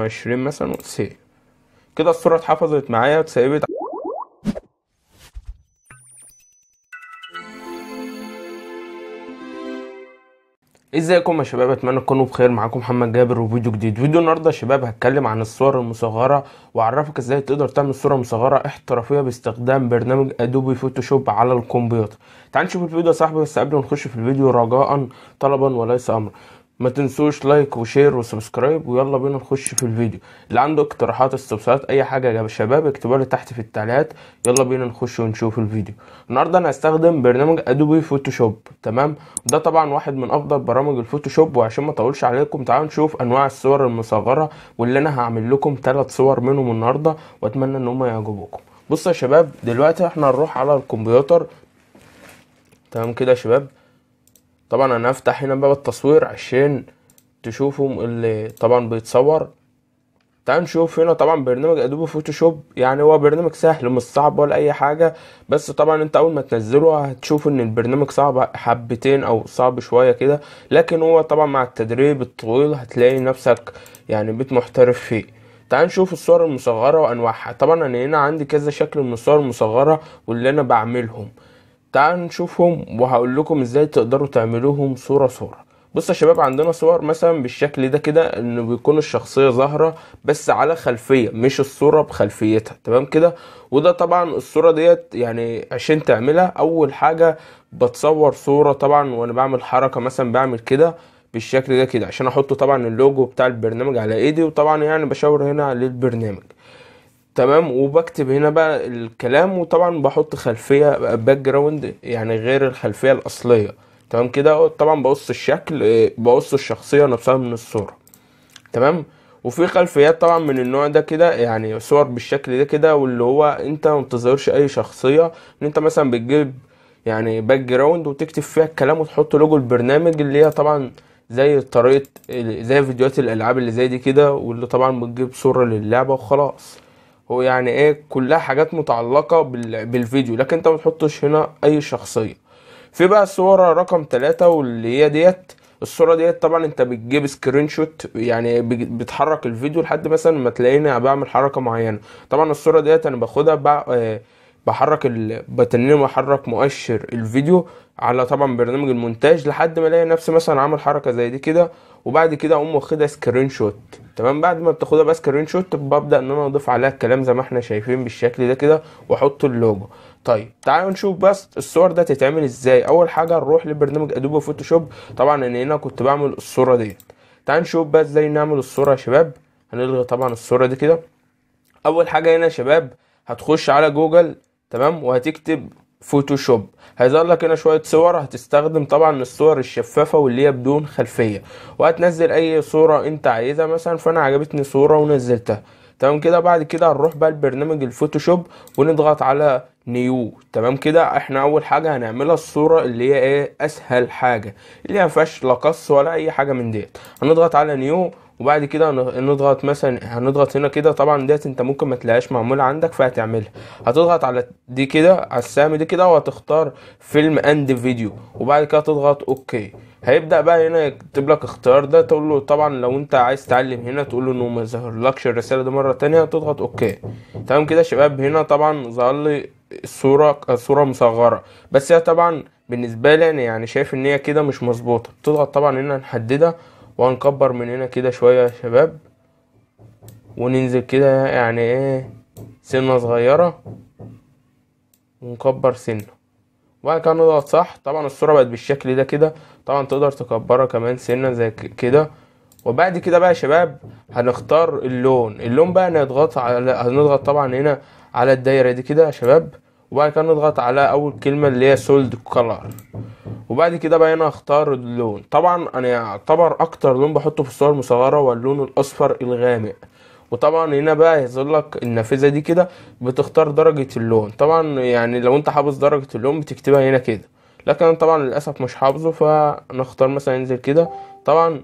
20 مثلا وسيف. كده الصورة اتحفظت معايا واتسيبت. ازيكم يا شباب، اتمنى تكونوا بخير. معاكم محمد جابر وفيديو جديد. فيديو النهارده يا شباب هتكلم عن الصور المصغره واعرفك ازاي تقدر تعمل صوره مصغره احترافيه باستخدام برنامج ادوبي فوتوشوب على الكمبيوتر. تعال نشوف الفيديو يا صاحبي، بس قبل ما نخش في الفيديو رجاء طلبا وليس امر ما تنسوش لايك وشير وسبسكرايب، ويلا بينا نخش في الفيديو. اللي عنده اقتراحات استفسارات اي حاجه يا شباب اكتبوها لي تحت في التعليقات، يلا بينا نخش ونشوف الفيديو. النهارده انا هستخدم برنامج ادوبي فوتوشوب، تمام؟ ده طبعا واحد من افضل برامج الفوتوشوب، وعشان ما اطولش عليكم تعالوا نشوف انواع الصور المصغره، واللي انا هعمل لكم 3 صور منهم النهارده واتمنى ان هم يعجبوكم. بصوا يا شباب، دلوقتي احنا هنروح على الكمبيوتر، تمام كده يا شباب؟ طبعا انا هفتح هنا باب التصوير عشان تشوفوا اللي طبعا بيتصور. تعال نشوف هنا طبعا برنامج ادوبي فوتوشوب، يعني هو برنامج سهل مش صعب ولا اي حاجه، بس طبعا انت اول ما تنزله هتشوف ان البرنامج صعب حبتين او صعب شويه كده، لكن هو طبعا مع التدريب الطويل هتلاقي نفسك يعني بقيت محترف فيه. تعال نشوف الصور المصغره وانواعها. طبعا انا هنا عندي كذا شكل من الصور المصغره واللي انا بعملهم، تعالوا نشوفهم وهقول لكم ازاي تقدروا تعملوهم صوره صوره. بصوا يا شباب، عندنا صور مثلا بالشكل ده كده، انه بيكون الشخصيه ظاهره بس على خلفيه مش الصوره بخلفيتها، تمام كده؟ وده طبعا الصوره ديت يعني عشان تعملها اول حاجه بتصور صوره طبعا، وانا بعمل حركه مثلا بعمل كده بالشكل ده كده عشان احط طبعا اللوجو بتاع البرنامج على ايدي، وطبعا يعني بشاور هنا للبرنامج، تمام؟ وبكتب هنا بقى الكلام، وطبعا بحط خلفيه باك جراوند يعني غير الخلفيه الاصليه، تمام كده؟ طبعا بقص الشكل، بقص الشخصيه نفسها من الصوره، تمام؟ وفي خلفيات طبعا من النوع ده كده، يعني صور بالشكل ده كده، واللي هو انت ما بتظهرش اي شخصيه، ان انت مثلا بتجيب يعني باك جراوند وتكتب فيها الكلام وتحط لوجو البرنامج، اللي هي طبعا زي طريقه زي فيديوهات الالعاب اللي زي دي كده، واللي طبعا بتجيب صوره للعبه وخلاص. هو يعني ايه، كلها حاجات متعلقة بالفيديو، لكن انت متحطش هنا اي شخصية. في بقى الصورة رقم 3 واللي هي ديت، الصورة ديت طبعا انت بتجيب سكرين شوت، يعني بتحرك الفيديو لحد مثلا ما تلاقيني بعمل حركة معينة. طبعا الصورة ديت انا باخدها بحرك بتنين واحرك مؤشر الفيديو على طبعا برنامج المونتاج لحد ما الاقي نفسي مثلا عامل حركه زي دي كده، وبعد كده اقوم واخدها سكرين شوت، تمام؟ بعد ما بتاخدها بقى سكرين شوت ببدا ان انا اضيف عليها الكلام زي ما احنا شايفين بالشكل ده كده، واحط اللوجو. طيب تعالوا نشوف بس الصور ده تتعمل ازاي. اول حاجه نروح لبرنامج ادوبي فوتوشوب، طبعا انا هنا كنت بعمل الصوره ديت. تعالوا نشوف بقى ازاي نعمل الصوره يا شباب. هنلغي طبعا الصوره دي كده. اول حاجه هنا يا شباب هتخش على جوجل، تمام؟ وهتكتب فوتوشوب، هيظهر لك هنا شويه صور. هتستخدم طبعا الصور الشفافه واللي هي بدون خلفيه، وهتنزل اي صوره انت عايزها. مثلا فانا عجبتني صوره ونزلتها، تمام كده؟ بعد كده هنروح بقى لبرنامج الفوتوشوب ونضغط على نيو، تمام كده؟ احنا اول حاجه هنعملها الصوره اللي هي ايه، اسهل حاجه، اللي هي ما فيهاش لا قص ولا اي حاجه من ديت. هنضغط على نيو، وبعد كده نضغط مثلا، هنضغط هنا كده. طبعا ديت انت ممكن ما تلاقيهاش معموله عندك فهتعملها، هتضغط على دي كده، على السهم دي كده، وهتختار فيلم اند فيديو، وبعد كده تضغط اوكي. هيبدا بقى هنا يكتب لك اختيار ده، تقول له طبعا لو انت عايز تعلم هنا تقول له انه ما يظهرلكش الرساله دي مره تانية، تضغط اوكي، تمام كده يا شباب؟ هنا طبعا ظهر لي صوره مصغره، بس هي طبعا بالنسبه لي انا يعني شايف ان هي كده مش مظبوطه. تضغط طبعا هنا نحددها، وهنكبر من هنا كده شويه يا شباب، وننزل كده يعني ايه سنه صغيره، ونكبر سنه، وبعد كده نضغط صح. طبعا الصوره بقت بالشكل ده كده، طبعا تقدر تكبرها كمان سنه زي كده. وبعد كده بقى يا شباب هنختار اللون. اللون بقى هنضغط طبعا هنا على الدايره دي كده يا شباب، وبعد كده نضغط على اول كلمه اللي هي سولد كولر، وبعد كده بقى هنا اختار اللون. طبعا انا يعتبر اكتر لون بحطه في الصور المصغره هو اللون الاصفر الغامق، وطبعا هنا بقى هيظهر لك النافذه دي كده، بتختار درجه اللون. طبعا يعني لو انت حافظ درجه اللون بتكتبها هنا كده، لكن انا طبعا للاسف مش حافظه، فنختار مثلا انزل كده. طبعا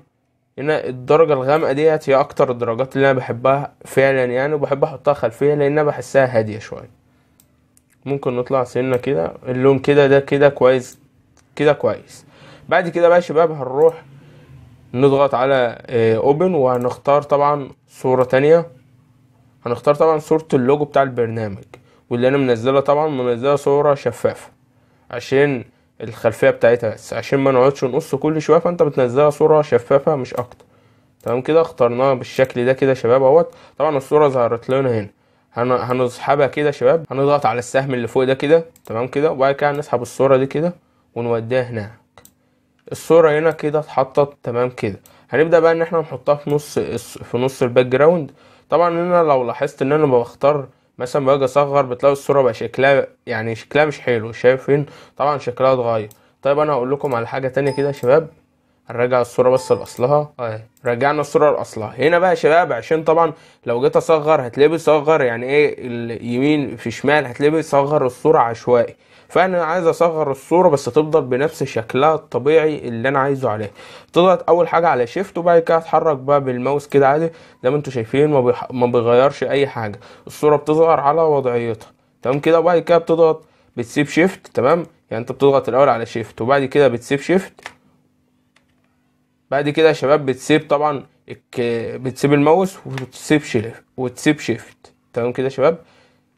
هنا الدرجه الغامقه ديت هي اكتر الدرجات اللي انا بحبها فعلا يعني، وبحب احطها خلفيه لانها بحسها هاديه شويه. ممكن نطلع سنه كده، اللون كده ده كده كويس كده كويس. بعد كده بقى يا شباب هنروح نضغط على اوبن، وهنختار طبعا صورة تانية. هنختار طبعا صورة اللوجو بتاع البرنامج، واللي انا منزلها طبعا منزلها صورة شفافة عشان الخلفية بتاعتها بس، عشان ما نقعدش نقص كل شوية، فانت بتنزلها صورة شفافة مش اكتر. تمام كده اخترناها بالشكل ده كده شباب اهوت. طبعا الصورة ظهرت لنا هنا، هنسحبها كده شباب، هنضغط على السهم اللي فوق ده كده تمام كده، وبعد كده هنسحب الصورة دي كده ونوديها هناك. الصورة هنا كده اتحطت تمام كده. هنبدأ بقى ان احنا نحطها في نص الباك جراوند. طبعا انا لو لاحظت ان انا بختار مثلا باجي اصغر، بتلاقي الصورة بقى شكلها يعني شكلها مش حلو، شايفين طبعا شكلها اتغير. طيب انا هقول لكم على حاجة تانية كده يا شباب، هنرجع الصورة بس لأصلها. رجعنا الصورة لأصلها هنا بقى يا شباب، عشان طبعا لو جيت اصغر هتلاقيه بيصغر يعني ايه اليمين في شمال، هتلاقيه بيصغر الصورة عشوائي. فانا عايز اصغر الصورة بس تفضل بنفس شكلها الطبيعي اللي انا عايزه عليه. تضغط اول حاجة على شيفت، وبعد كده اتحرك بقى بالماوس كده عادي زي ما انتوا شايفين، ما بيغيرش اي حاجة، الصورة بتصغر على وضعيتها تمام كده. وبعد كده بتضغط بتسيب شيفت تمام، يعني انت بتضغط الاول على شيفت وبعد كده بتسيب شيفت، بعد كده يا شباب بتسيب طبعا بتسيب الماوس وتسيب شيفت تمام كده يا شباب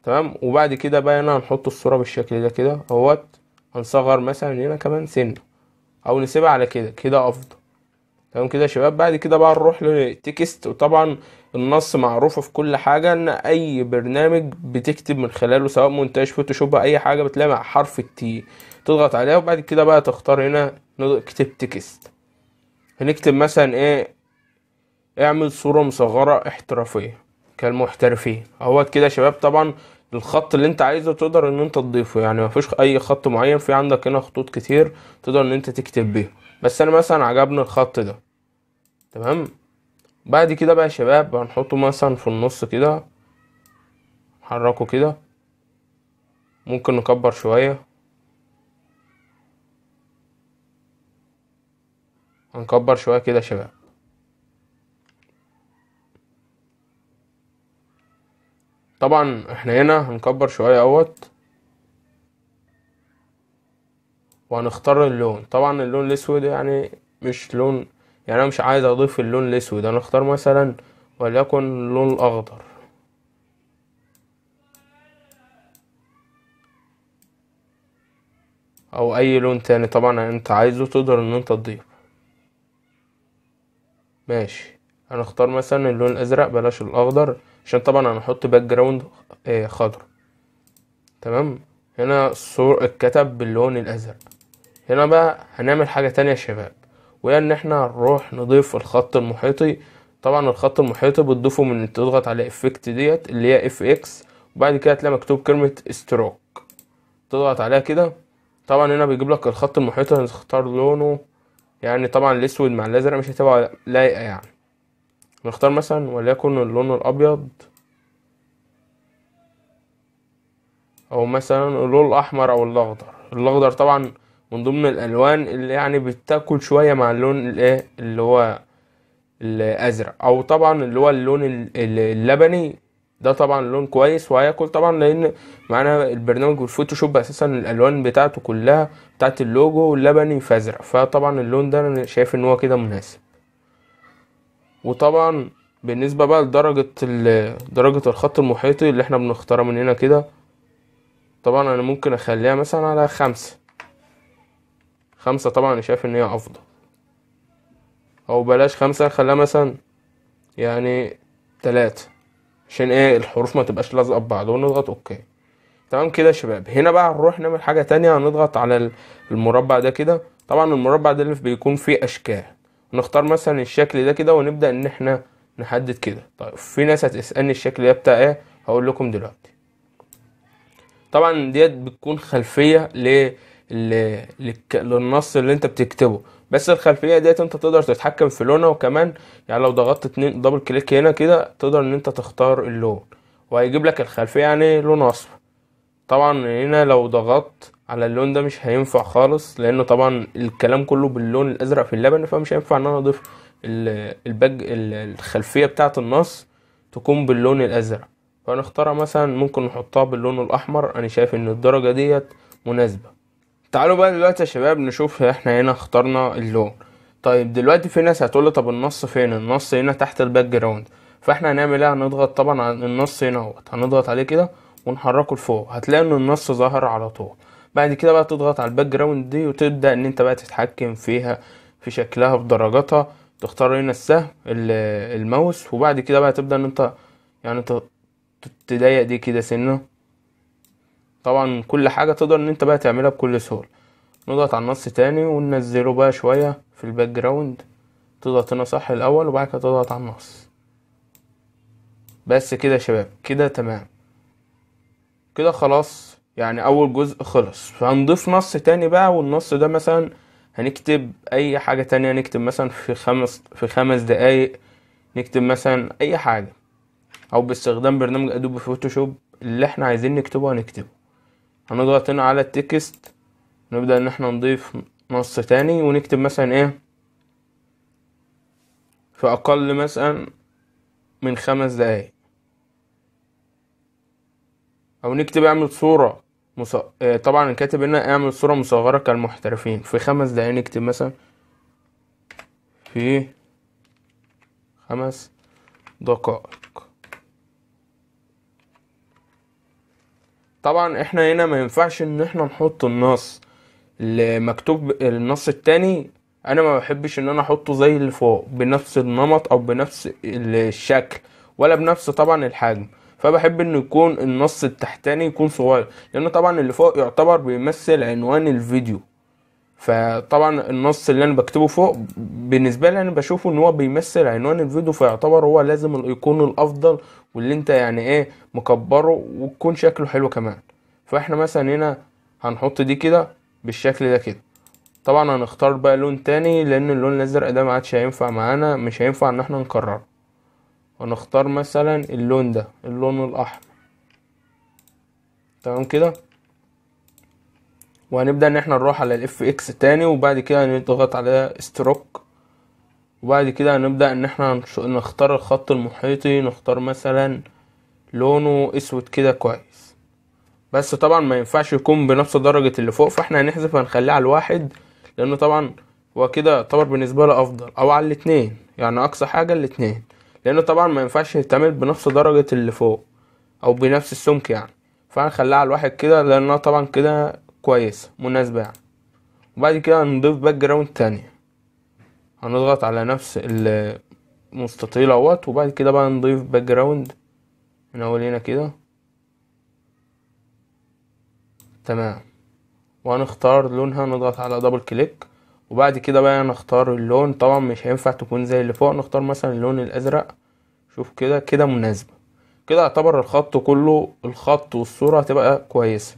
تمام. وبعد كده بقى هنا هنحط الصورة بالشكل ده كده اهوت، هنصغر مثلا هنا كمان سنة او نسيبها على كده كده افضل تمام كده يا شباب. بعد كده بقى نروح للتكست، وطبعا النص معروفة في كل حاجة ان اي برنامج بتكتب من خلاله سواء مونتاج فوتوشوب اي حاجة، بتلاقي مع حرف التي تضغط عليها، وبعد كده بقى تختار هنا نكتب تكست. هنكتب مثلا ايه، اعمل صورة مصغرة احترافية كالمحترفين اهوت كده يا شباب. طبعا الخط اللي انت عايزه تقدر ان انت تضيفه، يعني مفيش اي خط معين، في عندك هنا خطوط كتير تقدر ان انت تكتب بيه، بس انا مثلا عجبني الخط ده تمام. بعد كده بقى يا شباب هنحطه مثلا في النص كده، نحركه كده، ممكن نكبر شوية، هنكبر شوية كده يا شباب. طبعا احنا هنا هنكبر شوية اهوت، وهنختار اللون. طبعا اللون الاسود يعني مش لون، يعني انا مش عايز اضيف اللون الاسود، هنختار مثلا وليكن اللون الاخضر او اي لون تاني طبعا انت عايزه تقدر ان انت تضيفه. ماشي، هنختار مثلا اللون الازرق، بلاش الاخضر عشان طبعا هنحط باك جراوند خضر تمام. هنا الصور اتكتب باللون الازرق. هنا بقى هنعمل حاجة تانية يا شباب، وهي ان احنا هنروح نضيف الخط المحيطي. طبعا الخط المحيطي بتضيفه من تضغط على افكت ديت اللي هي اف اكس، وبعد كده هتلاقي مكتوب كلمة ستروك، تضغط عليها كده. طبعا هنا بيجيب لك الخط المحيطي، هنختار لونه يعني طبعا الاسود مع الازرق مش هتبقى لايقه، يعني نختار مثلا وليكن اللون الابيض او مثلا اللون الاحمر او الاخضر. الاخضر طبعا من ضمن الالوان اللي يعني بتاكل شويه مع اللون الايه اللي هو الازرق، او طبعا اللي هو اللون اللبني ده طبعا لون كويس وهياكل طبعا، لان معانا البرنامج والفوتوشوب اساسا الالوان بتاعته كلها بتاعت اللوجو اللبني فازرق، فطبعا اللون ده انا شايف ان هو كده مناسب. وطبعا بالنسبه بقى لدرجه الخط المحيطي اللي احنا بنختارها من هنا كده، طبعا انا ممكن اخليها مثلا على 5 طبعا انا شايف ان هي افضل، او بلاش 5 خليها مثلا يعني 3 عشان ايه الحروف ما تبقاش لازقه ببعض، ونضغط اوكي تمام كده يا شباب. هنا بقى هنروح نعمل حاجه تانية، هنضغط على المربع ده كده. طبعا المربع ده اللي بيكون فيه اشكال، نختار مثلا الشكل ده كده ونبدا ان احنا نحدد كده. طيب في ناس هتسالني الشكل ده بتاع ايه، هقول لكم دلوقتي. طبعا ديت بتكون خلفيه للنص اللي انت بتكتبه، بس الخلفيه ديت انت تقدر تتحكم في لونها، وكمان يعني لو ضغطت دبل كليك هنا كده تقدر ان انت تختار اللون وهيجيب لك الخلفيه يعني لون اصفر. طبعا هنا لو ضغطت على اللون ده مش هينفع خالص، لانه طبعا الكلام كله باللون الازرق في اللبن، فمش هينفع ان انا اضيف الخلفيه بتاعه النص تكون باللون الازرق، فنختارها مثلا ممكن نحطها باللون الاحمر. انا شايف ان الدرجه ديت مناسبه. تعالوا بقى دلوقتي يا شباب نشوف احنا هنا اخترنا اللون. طيب دلوقتي في ناس هتقول لي طب النص فين؟ النص هنا تحت الباك جراوند، فاحنا هنعمل ايه؟ هنضغط طبعا على النص هنا اهوت، هنضغط عليه كده ونحركه لفوق، هتلاقي ان النص ظهر على طول. بعد كده بقى تضغط على الباك جراوند دي وتبدا ان انت بقى تتحكم فيها، في شكلها، في درجاتها. تختار هنا السهم الماوس، وبعد كده بقى تبدا ان انت يعني تضيق دي كده سنه. طبعا كل حاجه تقدر ان انت بقى تعملها بكل سهوله. نضغط على النص تاني وننزله بقى شويه في الباك جراوند، تضغط هنا صح الاول وبعد كده تضغط على النص. بس كده يا شباب، كده تمام، كده خلاص يعني اول جزء خلص. فهنضيف نص تاني بقى، والنص ده مثلا هنكتب اي حاجه تانية، نكتب مثلا في خمس دقايق، نكتب مثلا اي حاجه، او باستخدام برنامج ادوبي فوتوشوب اللي احنا عايزين نكتبه هنكتبه. هنضغط هنا على التكست، نبدا ان احنا نضيف نص تاني ونكتب مثلا ايه، في اقل مثلا من 5 دقايق، او نكتب اعمل صورة طبعا كاتب هنا اعمل صورة مصغرة كالمحترفين، في 5 دقايق نكتب مثلا في 5 دقائق. طبعا احنا هنا ما ينفعش ان احنا نحط النص اللي مكتوب، النص التاني انا ما بحبش ان انا احطه زي اللي فوق بنفس النمط او بنفس الشكل ولا بنفس طبعا الحجم، فبحب ان يكون النص التحتاني يكون صغير، لان طبعا اللي فوق يعتبر بيمثل عنوان الفيديو، فطبعا النص اللي انا بكتبه فوق بالنسبه لي انا بشوفه ان هو بيمثل عنوان الفيديو، فيعتبر هو لازم الايقون الافضل واللي انت يعني ايه مكبره ويكون شكله حلو كمان. فاحنا مثلا هنا هنحط دي كده بالشكل ده كده. طبعا هنختار بقى لون تاني، لان اللون الازرق ده ما عادش هينفع معانا، مش هينفع ان احنا نكرره. هنختار مثلا اللون ده، اللون الاحمر، تمام كده. وهنبدا ان احنا نروح على الاف اكس تاني، وبعد كده هنضغط على ستروك، وبعد كده هنبدا ان احنا نختار الخط المحيطي، نختار مثلا لونه اسود كده كويس. بس طبعا ما ينفعش يكون بنفس درجه اللي فوق، فاحنا هنحذف هنخليه على 1، لانه طبعا هو كده يعتبر بالنسبه لي افضل، او على 2 يعني اقصى حاجه 2، لانه طبعا ما ينفعش يتعمل بنفس درجه اللي فوق او بنفس السمك يعني، فهنخليها على 1 كده، لانها طبعا كده كويسه مناسبه يعني. وبعد كده هنضيف باك جراوند تانية، هنضغط على نفس المستطيل اهوت، وبعد كده بقى نضيف باك جراوند من اول هنا كده، تمام. وهنختار لونها، نضغط على دبل كليك، وبعد كده بقى نختار اللون. طبعا مش هينفع تكون زي اللي فوق، نختار مثلا اللون الازرق. شوف كده، كده مناسبه، كده يعتبر الخط كله، الخط والصوره هتبقى كويسه.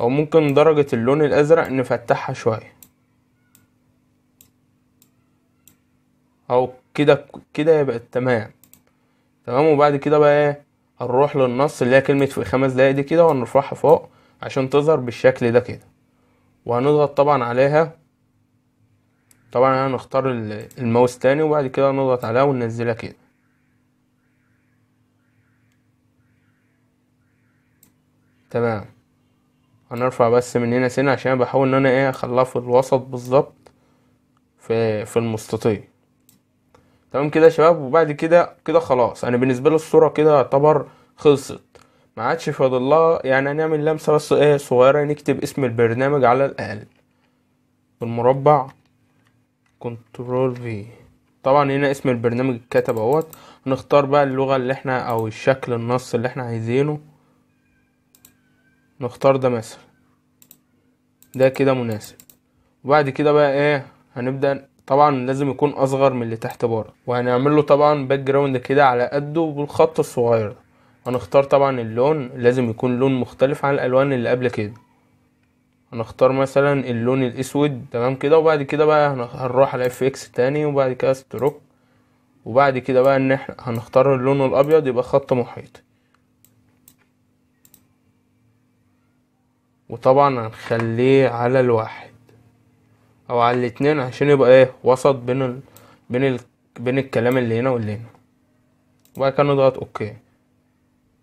او ممكن درجه اللون الازرق نفتحها شويه، او كده كده يبقى تمام. تمام. وبعد كده بقى هنروح للنص اللي هي كلمه في 5 دقايق دي كده، وهنرفعها فوق عشان تظهر بالشكل ده كده، وهنضغط طبعا عليها. طبعا هنختار الماوس تاني، وبعد كده نضغط عليها وننزلها كده. تمام. هنرفع بس من هنا سنة، عشان بحاول ان انا ايه اخليها في الوسط بالظبط، في المستطيل. تمام كده يا شباب. وبعد كده كده خلاص، انا بالنسبه لي الصوره كده يعتبر خلصت، ما عادش فاضلها يعني هنعمل لمسه بس ايه صغيره، نكتب اسم البرنامج على الاقل بالمربع كنترول في. طبعا هنا اسم البرنامج اتكتب اهوت. هنختار بقى اللغه اللي احنا او الشكل النص اللي احنا عايزينه، نختار ده مثلا، ده كده مناسب. وبعد كده بقى ايه هنبدا، طبعا لازم يكون اصغر من اللي تحت بره، وهنعمل له طبعا باك جراوند كده على قده بالخط الصغير ده. هنختار طبعا اللون، لازم يكون لون مختلف عن الالوان اللي قبل كده، هنختار مثلا اللون الاسود، تمام كده. وبعد كده بقى هنروح على اف اكس تاني، وبعد كده ستروك، وبعد كده بقى ان احنا هنختار اللون الابيض، يبقى خط محيط. وطبعا هنخليه على 1 او على 2، عشان يبقى ايه وسط بين الكلام اللي هنا واللي هنا. وبعد كده نضغط اوكي.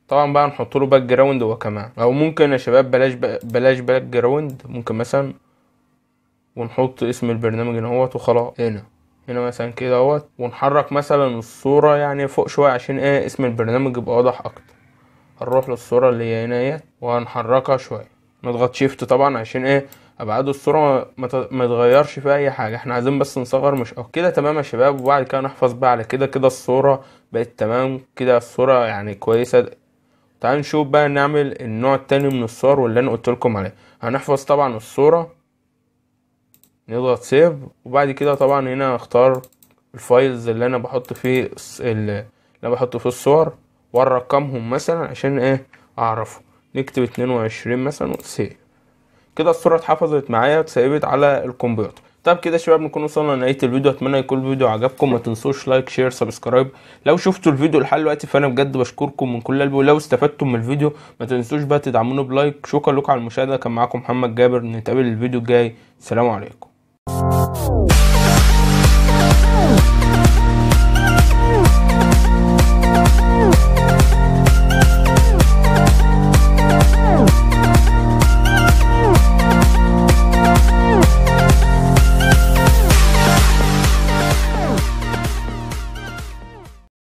طبعا بقى نحط له باك جراوند هو كمان، او ممكن يا شباب بلاش باك جراوند، ممكن مثلا ونحط اسم البرنامج هنا اهوت وخلاص هنا. هنا مثلا كده اهوت، ونحرك مثلا الصورة يعني فوق شوية عشان ايه اسم البرنامج يبقى واضح اكتر. هنروح للصورة اللي هي هنا اهي وهنحركها شوية، نضغط شيفت طبعا عشان ايه ابعاد الصورة ما تغيرش فيها اي حاجة، احنا عايزين بس نصغر مش اكتر كده. تمام يا شباب، وبعد كده نحفظ بقى على كده. كده الصورة بقت تمام، كده الصورة يعني كويسة. تعال نشوف بقى نعمل النوع التاني من الصور واللي انا قلت لكم عليه. هنحفظ طبعا الصورة، نضغط سيف، وبعد كده طبعا هنا اختار الفايلز اللي انا بحط فيه الصور وارقمهم مثلا عشان ايه اعرفه. نكتب 22 مثلا وسيف. كده الصورة اتحفظت معايا واتسيبت على الكمبيوتر. طب كده يا شباب نكون وصلنا لنهاية الفيديو، اتمنى يكون الفيديو عجبكم، ما تنسوش لايك شير سبسكرايب. لو شفتوا الفيديو لحد دلوقتي فانا بجد بشكركم من كل قلبي، ولو استفدتم من الفيديو ما تنسوش بقى تدعموني بلايك. شكرا لكم على المشاهدة، كان معاكم محمد جابر، نتقابل الفيديو الجاي، السلام عليكم.